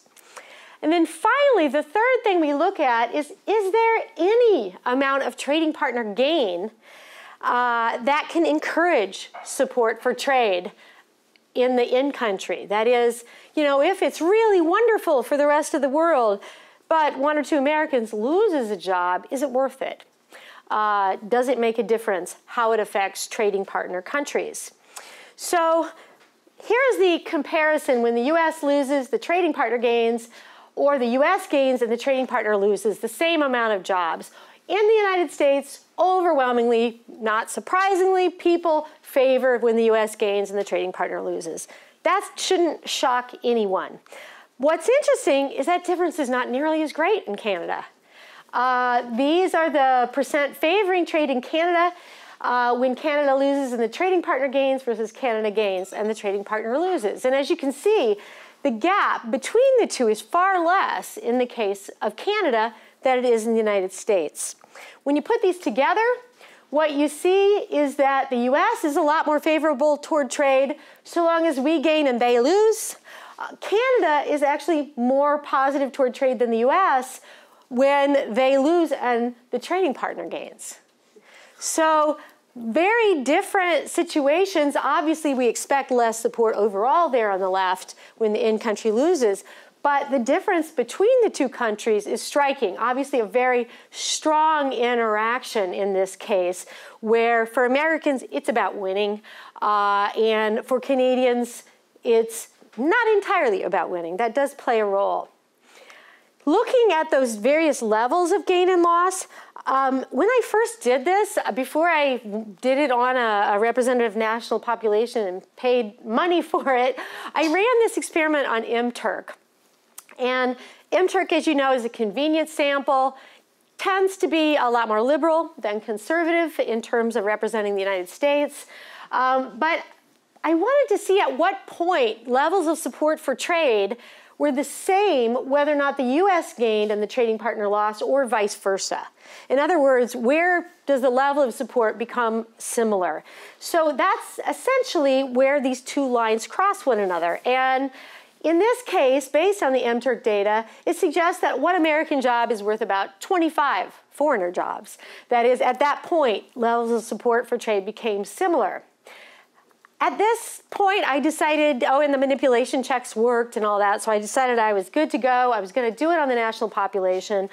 And then finally, the third thing we look at is there any amount of trading partner gain that can encourage support for trade in the in-country? That is, you know, if it's really wonderful for the rest of the world, but one or two Americans loses a job, is it worth it? Does it make a difference how it affects trading partner countries? So here's the comparison when the U.S. loses, the trading partner gains, or the U.S. gains and the trading partner loses the same amount of jobs. In the United States, overwhelmingly, not surprisingly, people favor when the U.S. gains and the trading partner loses. That shouldn't shock anyone. What's interesting is that difference is not nearly as great in Canada. These are the percent favoring trade in Canada when Canada loses and the trading partner gains versus Canada gains and the trading partner loses. And as you can see, the gap between the two is far less in the case of Canada than it is in the United States. When you put these together, what you see is that the U.S. is a lot more favorable toward trade so long as we gain and they lose. Canada is actually more positive toward trade than the U.S. when they lose and the trading partner gains. So very different situations. Obviously, we expect less support overall there on the left when the in-country loses. But the difference between the two countries is striking. Obviously, a very strong interaction in this case, where for Americans, it's about winning. And for Canadians, it's not entirely about winning. That does play a role. Looking at those various levels of gain and loss, when I first did this, before I did it on a representative national population and paid money for it, I ran this experiment on MTurk. And MTurk, as you know, is a convenience sample, tends to be a lot more liberal than conservative in terms of representing the United States. But I wanted to see at what point levels of support for trade were the same whether or not the U.S. gained and the trading partner lost or vice versa. In other words, where does the level of support become similar? So that's essentially where these two lines cross one another. And in this case, based on the MTurk data, it suggests that one American job is worth about 25 foreigner jobs. That is, at that point, levels of support for trade became similar. At this point, I decided, oh, and the manipulation checks worked and all that, so I decided I was good to go. I was going to do it on the national population.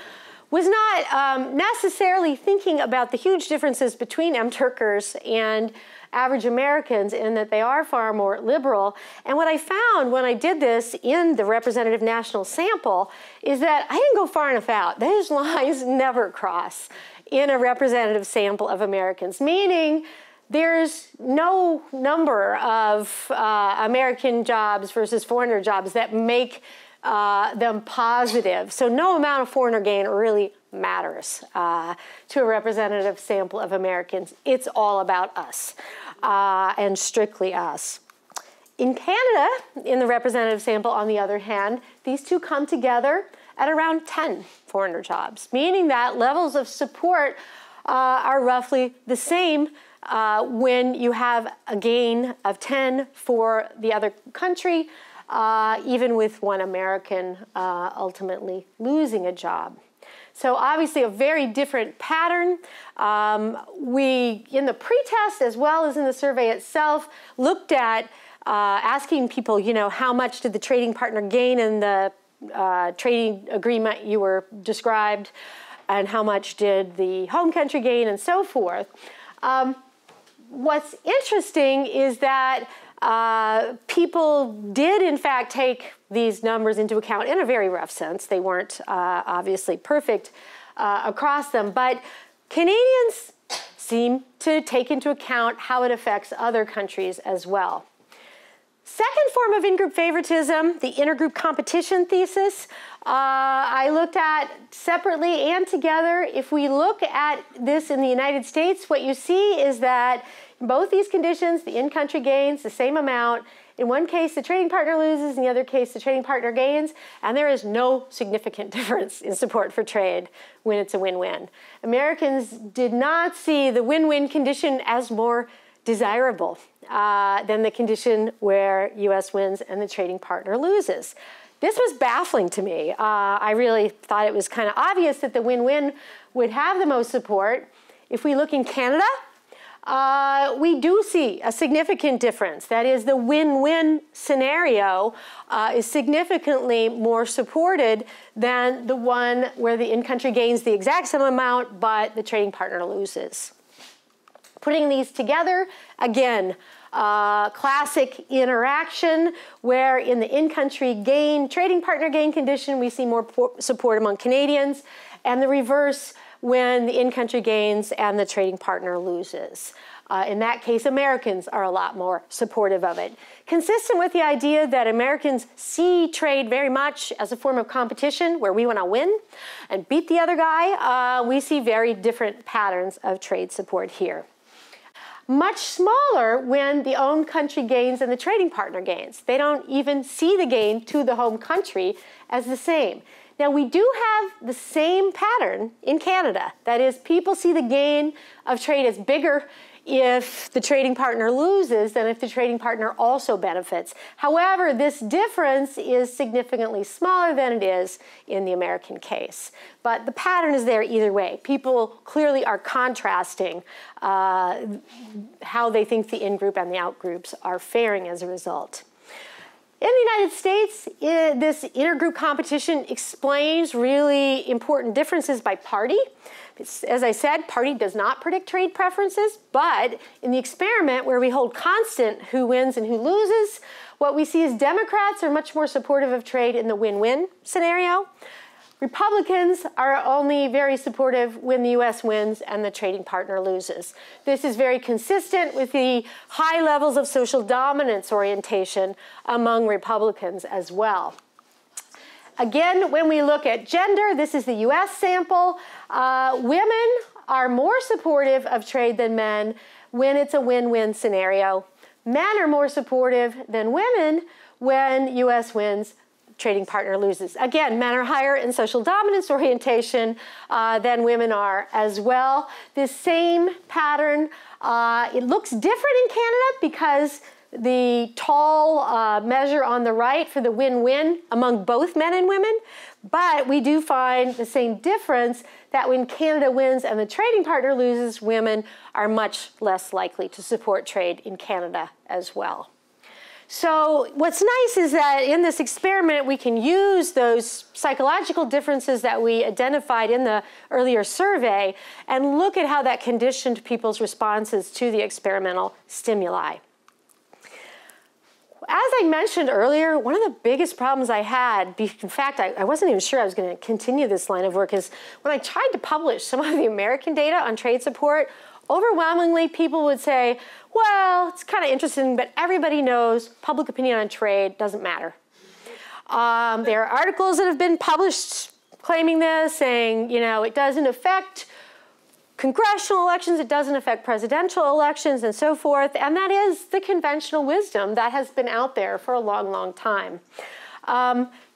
Was not necessarily thinking about the huge differences between MTurkers and average Americans in that they are far more liberal. And what I found when I did this in the representative national sample is that I didn't go far enough out. Those lines never cross in a representative sample of Americans, meaning There's no number of American jobs versus foreigner jobs that make them positive. So no amount of foreigner gain really matters to a representative sample of Americans. It's all about us and strictly us. In Canada, in the representative sample, on the other hand, these two come together at around 10 foreigner jobs, meaning that levels of support are roughly the same when you have a gain of 10 for the other country, even with one American ultimately losing a job. So obviously a very different pattern. We, in the pretest as well as in the survey itself, looked at asking people, you know, how much did the trading partner gain in the trading agreement you were described, and how much did the home country gain, and so forth. What's interesting is that people did, in fact, take these numbers into account in a very rough sense. They weren't obviously perfect across them, but Canadians seem to take into account how it affects other countries as well. Second form of in-group favoritism, the intergroup competition thesis, I looked at separately and together. If we look at this in the United States, what you see is that in both these conditions, the in-country gains the same amount. In one case, the trading partner loses. In the other case, the trading partner gains. And there is no significant difference in support for trade when it's a win-win. Americans did not see the win-win condition as more desirable than the condition where U.S. wins and the trading partner loses. This was baffling to me. I really thought it was kind of obvious that the win-win would have the most support. If we look in Canada, we do see a significant difference. That is, the win-win scenario is significantly more supported than the one where the in-country gains the exact same amount, but the trading partner loses. Putting these together, again, classic interaction where in the in-country gain, trading partner gain condition, we see more support among Canadians, and the reverse when the in-country gains and the trading partner loses. In that case, Americans are a lot more supportive of it. Consistent with the idea that Americans see trade very much as a form of competition where we want to win and beat the other guy, we see very different patterns of trade support here. Much smaller when the own country gains and the trading partner gains. They don't even see the gain to the home country as the same. Now, we do have the same pattern in Canada. That is, people see the gain of trade as bigger if the trading partner loses than if the trading partner also benefits. However, this difference is significantly smaller than it is in the American case. But the pattern is there either way. People clearly are contrasting how they think the in-group and the out-groups are faring as a result. In the United States, this intergroup competition explains really important differences by party. As I said, party does not predict trade preferences, but in the experiment where we hold constant who wins and who loses, what we see is Democrats are much more supportive of trade in the win-win scenario. Republicans are only very supportive when the U.S. wins and the trading partner loses. This is very consistent with the high levels of social dominance orientation among Republicans as well. Again, when we look at gender, this is the U.S. sample. Women are more supportive of trade than men when it's a win-win scenario. Men are more supportive than women when U.S. wins, trading partner loses. Again, men are higher in social dominance orientation than women are as well. This same pattern, it looks different in Canada because the tall measure on the right for the win-win among both men and women, but we do find the same difference that when Canada wins and the trading partner loses, women are much less likely to support trade in Canada as well. So what's nice is that in this experiment, we can use those psychological differences that we identified in the earlier survey and look at how that conditioned people's responses to the experimental stimuli. As I mentioned earlier, one of the biggest problems I had, in fact, I wasn't even sure I was going to continue this line of work, is when I tried to publish some of the American data on trade support, overwhelmingly people would say, well, it's kind of interesting, but everybody knows public opinion on trade doesn't matter. There are articles that have been published claiming this, saying, you know, it doesn't affect congressional elections, it doesn't affect presidential elections, and so forth. And that is the conventional wisdom that has been out there for a long, long time.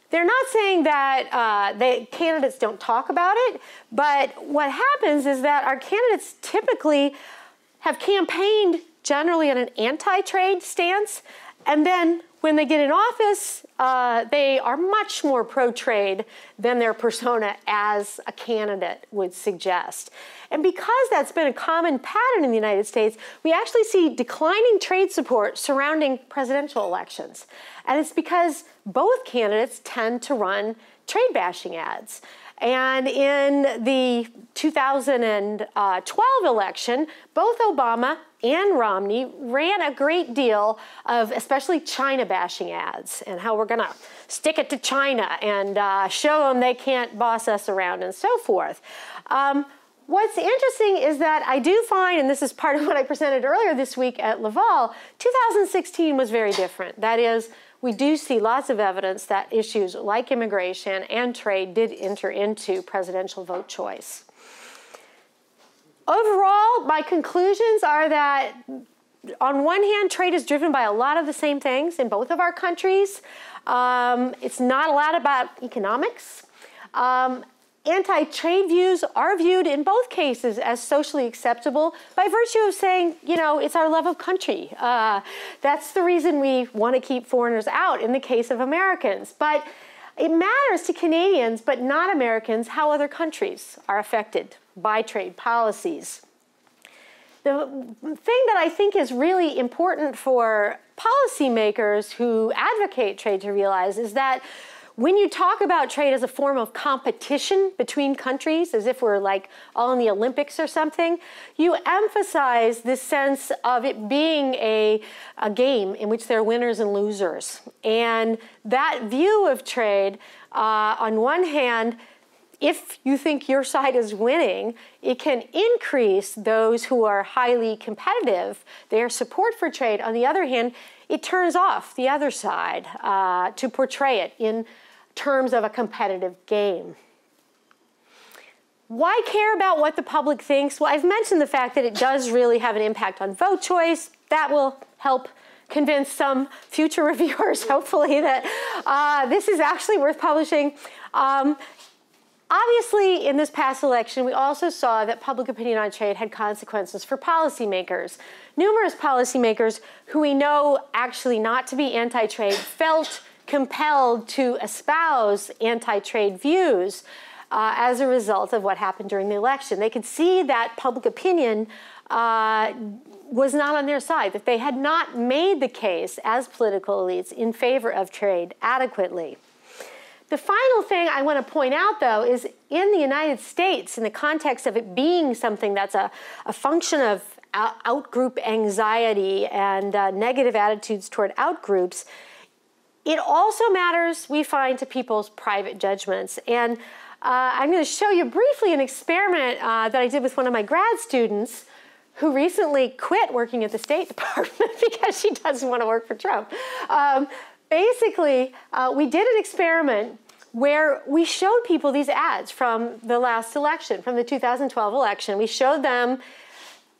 They're not saying that the candidates don't talk about it, but what happens is that our candidates typically have campaigned generally on an anti-trade stance, and then when they get in office, they are much more pro-trade than their persona as a candidate would suggest. And because that's been a common pattern in the United States, we actually see declining trade support surrounding presidential elections. And it's because both candidates tend to run trade bashing ads. And in the 2012 election, both Obama and Romney ran a great deal of especially China bashing ads and how we're going to stick it to China and show them they can't boss us around and so forth. What's interesting is that I do find, and this is part of what I presented earlier this week at Laval, 2016 was very different. That is, we do see lots of evidence that issues like immigration and trade did enter into presidential vote choice. Overall, my conclusions are that, on one hand, trade is driven by a lot of the same things in both of our countries. It's not a lot about economics. Anti-trade views are viewed in both cases as socially acceptable by virtue of saying, you know, it's our love of country. That's the reason we want to keep foreigners out in the case of Americans. But it matters to Canadians, but not Americans, how other countries are affected by trade policies. The thing that I think is really important for policymakers who advocate trade to realize is that when you talk about trade as a form of competition between countries, as if we're like all in the Olympics or something, you emphasize this sense of it being a game in which there are winners and losers. And that view of trade, on one hand, if you think your side is winning, it can increase those who are highly competitive, their support for trade. On the other hand, it turns off the other side to portray it in terms of a competitive game. Why care about what the public thinks? Well, I've mentioned the fact that it does really have an impact on vote choice. That will help convince some future reviewers, hopefully, that this is actually worth publishing. Obviously, in this past election, we also saw that public opinion on trade had consequences for policymakers. Numerous policymakers who we know actually not to be anti-trade felt compelled to espouse anti-trade views as a result of what happened during the election. They could see that public opinion was not on their side, that they had not made the case as political elites in favor of trade adequately. The final thing I want to point out, though, is in the United States, in the context of it being something that's a function of outgroup anxiety and negative attitudes toward outgroups, it also matters, we find, to people's private judgments. And I'm going to show you briefly an experiment that I did with one of my grad students who recently quit working at the State Department because she doesn't want to work for Trump. Basically, we did an experiment where we showed people these ads from the last election, from the 2012 election. We showed them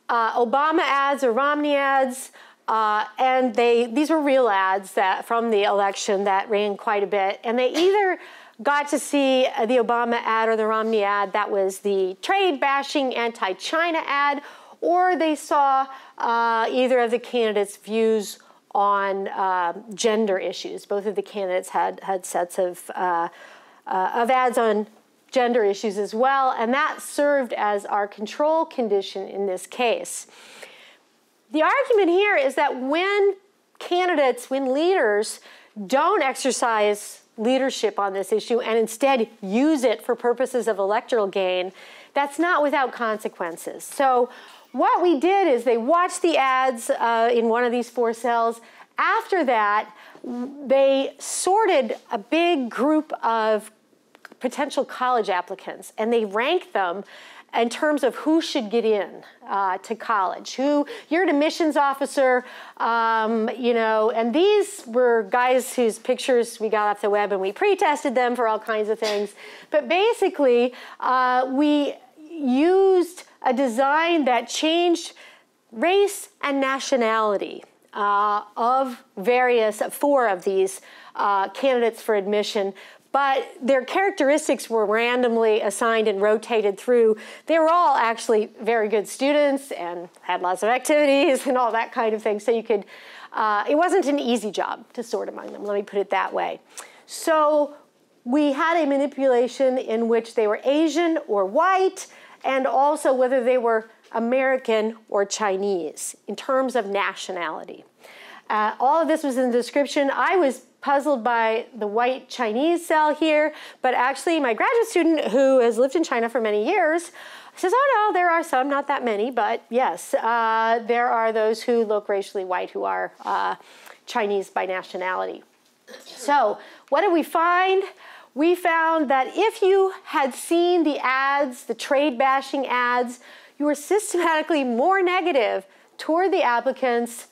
Obama ads or Romney ads, and these were real ads that from the election that ran quite a bit. And they either got to see the Obama ad or the Romney ad that was the trade-bashing, anti-China ad, or they saw either of the candidates' views on gender issues. Both of the candidates had sets of ads on gender issues as well, and that served as our control condition in this case. The argument here is that when candidates, when leaders don't exercise leadership on this issue and instead use it for purposes of electoral gain, that's not without consequences. So what we did is they watched the ads in one of these four cells. After that, they sorted a big group of potential college applicants, and they ranked them in terms of who should get in to college. You're an admissions officer, you know, and these were guys whose pictures we got off the web and we pre-tested them for all kinds of things. But basically, we used a design that changed race and nationality of four of these candidates for admission. But their characteristics were randomly assigned and rotated through. They were all actually very good students and had lots of activities and all that kind of thing. So you could, it wasn't an easy job to sort among them, let me put it that way. So we had a manipulation in which they were Asian or white, and also whether they were American or Chinese in terms of nationality. All of this was in the description. I was puzzled by the white Chinese cell here, but actually my graduate student, who has lived in China for many years, says, oh no, there are some, not that many, but yes, there are those who look racially white who are Chinese by nationality. So what did we find? We found that if you had seen the ads, the trade bashing ads, you were systematically more negative toward the applicants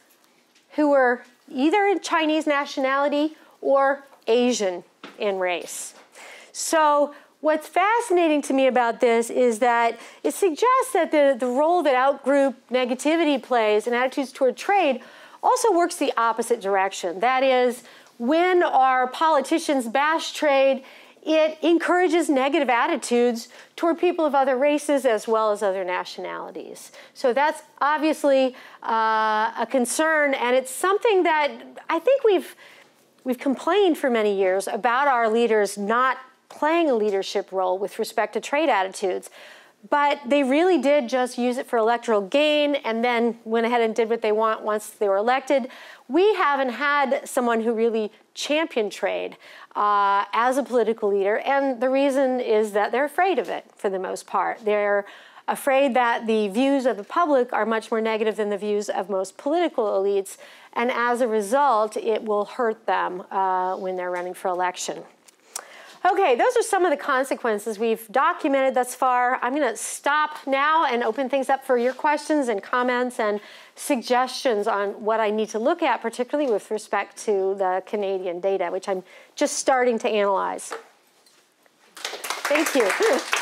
who were either in Chinese nationality or Asian in race. So what's fascinating to me about this is that it suggests that the role that outgroup negativity plays in attitudes toward trade also works the opposite direction. That is, when our politicians bash trade, it encourages negative attitudes toward people of other races as well as other nationalities. So that's obviously a concern, and it's something that I think we've complained for many years about our leaders not playing a leadership role with respect to trade attitudes. But they really did just use it for electoral gain and then went ahead and did what they want once they were elected. We haven't had someone who really championed trade as a political leader. And the reason is that they're afraid of it for the most part. They're afraid that the views of the public are much more negative than the views of most political elites. And as a result, it will hurt them when they're running for election. Okay, those are some of the consequences we've documented thus far. I'm going to stop now and open things up for your questions and comments and suggestions on what I need to look at, particularly with respect to the Canadian data, which I'm just starting to analyze. Thank you.